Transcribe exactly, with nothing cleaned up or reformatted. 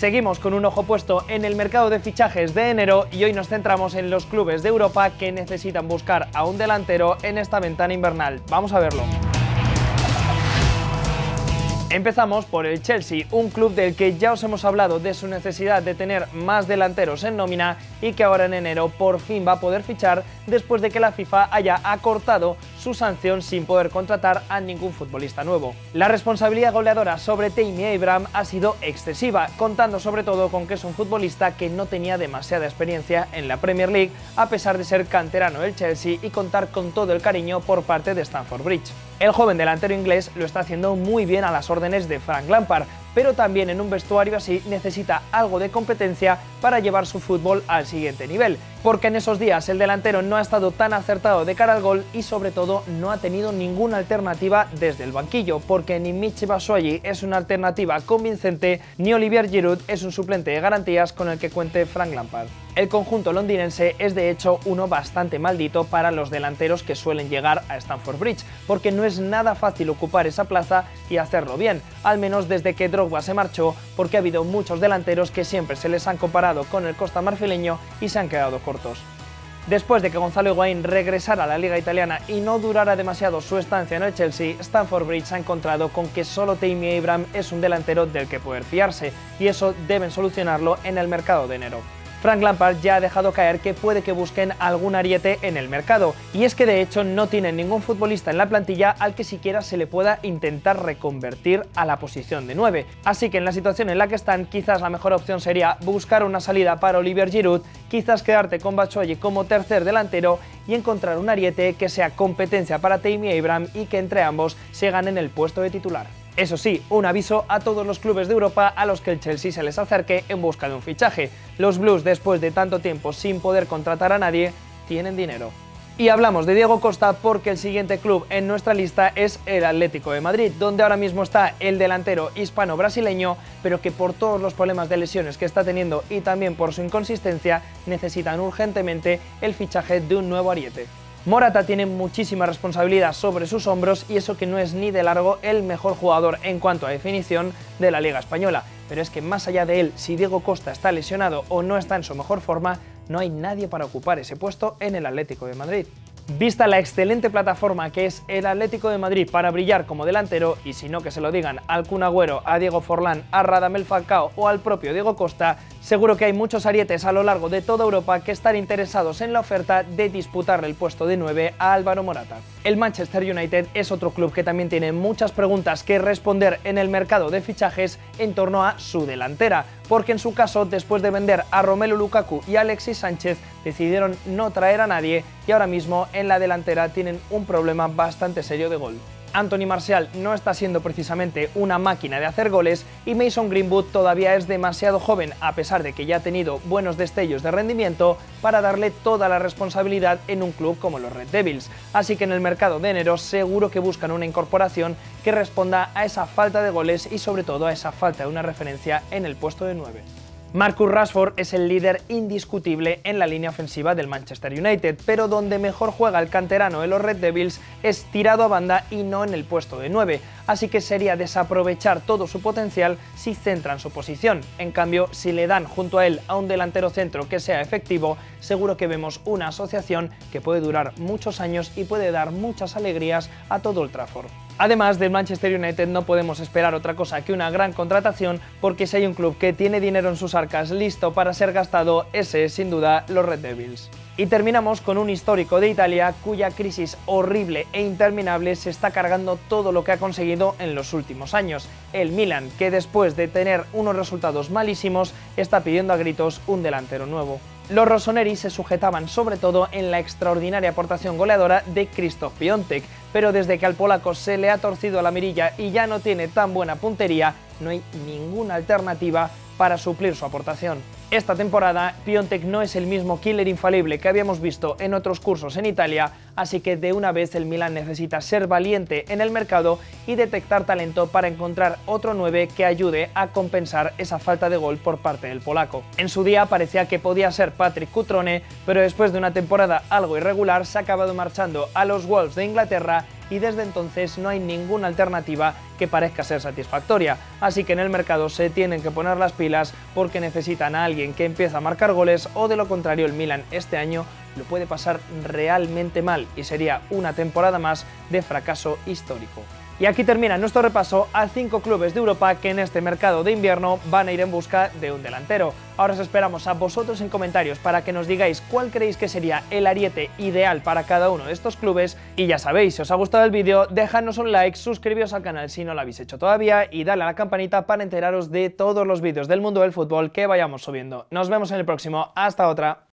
Seguimos con un ojo puesto en el mercado de fichajes de enero y hoy nos centramos en los clubes de Europa que necesitan buscar a un delantero en esta ventana invernal. Vamos a verlo. Empezamos por el Chelsea, un club del que ya os hemos hablado de su necesidad de tener más delanteros en nómina y que ahora en enero por fin va a poder fichar después de que la FIFA haya acortado su sanción sin poder contratar a ningún futbolista nuevo. La responsabilidad goleadora sobre Tammy Abraham ha sido excesiva, contando sobre todo con que es un futbolista que no tenía demasiada experiencia en la Premier League, a pesar de ser canterano del Chelsea y contar con todo el cariño por parte de Stamford Bridge. El joven delantero inglés lo está haciendo muy bien a las órdenes de Frank Lampard, pero también en un vestuario así necesita algo de competencia para llevar su fútbol al siguiente nivel, porque en esos días el delantero no ha estado tan acertado de cara al gol y sobre todo no ha tenido ninguna alternativa desde el banquillo, porque ni Michy Batshuayi es una alternativa convincente ni Olivier Giroud es un suplente de garantías con el que cuente Frank Lampard. El conjunto londinense es de hecho uno bastante maldito para los delanteros que suelen llegar a Stamford Bridge, porque no es nada fácil ocupar esa plaza y hacerlo bien, al menos desde que Drogba se marchó, porque ha habido muchos delanteros que siempre se les han comparado con el Costa marfileño y se han quedado cortos. Después de que Gonzalo Higuaín regresara a la liga italiana y no durara demasiado su estancia en el Chelsea, Stamford Bridge se ha encontrado con que solo Tammy Abraham es un delantero del que poder fiarse, y eso deben solucionarlo en el mercado de enero. Frank Lampard ya ha dejado caer que puede que busquen algún ariete en el mercado, y es que de hecho no tienen ningún futbolista en la plantilla al que siquiera se le pueda intentar reconvertir a la posición de nueve, así que en la situación en la que están quizás la mejor opción sería buscar una salida para Olivier Giroud, quizás quedarte con Batshuayi como tercer delantero y encontrar un ariete que sea competencia para Tammy Abraham y que entre ambos se ganen el puesto de titular. Eso sí, un aviso a todos los clubes de Europa a los que el Chelsea se les acerque en busca de un fichaje. Los Blues, después de tanto tiempo sin poder contratar a nadie, tienen dinero. Y hablamos de Diego Costa porque el siguiente club en nuestra lista es el Atlético de Madrid, donde ahora mismo está el delantero hispano-brasileño, pero que por todos los problemas de lesiones que está teniendo y también por su inconsistencia, necesitan urgentemente el fichaje de un nuevo ariete. Morata tiene muchísima responsabilidad sobre sus hombros y eso que no es ni de largo el mejor jugador en cuanto a definición de la Liga Española, pero es que más allá de él, si Diego Costa está lesionado o no está en su mejor forma, no hay nadie para ocupar ese puesto en el Atlético de Madrid. Vista la excelente plataforma que es el Atlético de Madrid para brillar como delantero, y si no que se lo digan al Kun Agüero, a Diego Forlán, a Radamel Falcao o al propio Diego Costa, seguro que hay muchos arietes a lo largo de toda Europa que están interesados en la oferta de disputarle el puesto de nueve a Álvaro Morata. El Manchester United es otro club que también tiene muchas preguntas que responder en el mercado de fichajes en torno a su delantera, porque en su caso, después de vender a Romelu Lukaku y Alexis Sánchez, decidieron no traer a nadie y ahora mismo en la delantera tienen un problema bastante serio de gol. Anthony Martial no está siendo precisamente una máquina de hacer goles y Mason Greenwood todavía es demasiado joven, a pesar de que ya ha tenido buenos destellos de rendimiento, para darle toda la responsabilidad en un club como los Red Devils. Así que en el mercado de enero seguro que buscan una incorporación que responda a esa falta de goles y sobre todo a esa falta de una referencia en el puesto de nueve. Marcus Rashford es el líder indiscutible en la línea ofensiva del Manchester United, pero donde mejor juega el canterano de los Red Devils es tirado a banda y no en el puesto de nueve, así que sería desaprovechar todo su potencial si centran su posición. En cambio, si le dan junto a él a un delantero centro que sea efectivo, seguro que vemos una asociación que puede durar muchos años y puede dar muchas alegrías a todo Old Trafford. Además del Manchester United no podemos esperar otra cosa que una gran contratación, porque si hay un club que tiene dinero en sus arcas listo para ser gastado, ese es sin duda los Red Devils. Y terminamos con un histórico de Italia cuya crisis horrible e interminable se está cargando todo lo que ha conseguido en los últimos años, el Milan, que después de tener unos resultados malísimos está pidiendo a gritos un delantero nuevo. Los rossoneri se sujetaban sobre todo en la extraordinaria aportación goleadora de Krzysztof Piątek, pero desde que al polaco se le ha torcido la mirilla y ya no tiene tan buena puntería, no hay ninguna alternativa para suplir su aportación. Esta temporada, Piątek no es el mismo killer infalible que habíamos visto en otros cursos en Italia, así que de una vez el Milan necesita ser valiente en el mercado y detectar talento para encontrar otro nueve que ayude a compensar esa falta de gol por parte del polaco. En su día parecía que podía ser Patrick Cutrone, pero después de una temporada algo irregular se ha acabado marchando a los Wolves de Inglaterra y desde entonces no hay ninguna alternativa que parezca ser satisfactoria. Así que en el mercado se tienen que poner las pilas porque necesitan a alguien que empiece a marcar goles o de lo contrario el Milan este año lo puede pasar realmente mal y sería una temporada más de fracaso histórico. Y aquí termina nuestro repaso a cinco clubes de Europa que en este mercado de invierno van a ir en busca de un delantero. Ahora os esperamos a vosotros en comentarios para que nos digáis cuál creéis que sería el ariete ideal para cada uno de estos clubes. Y ya sabéis, si os ha gustado el vídeo, dejadnos un like, suscribíos al canal si no lo habéis hecho todavía y dale a la campanita para enteraros de todos los vídeos del mundo del fútbol que vayamos subiendo. Nos vemos en el próximo, hasta otra.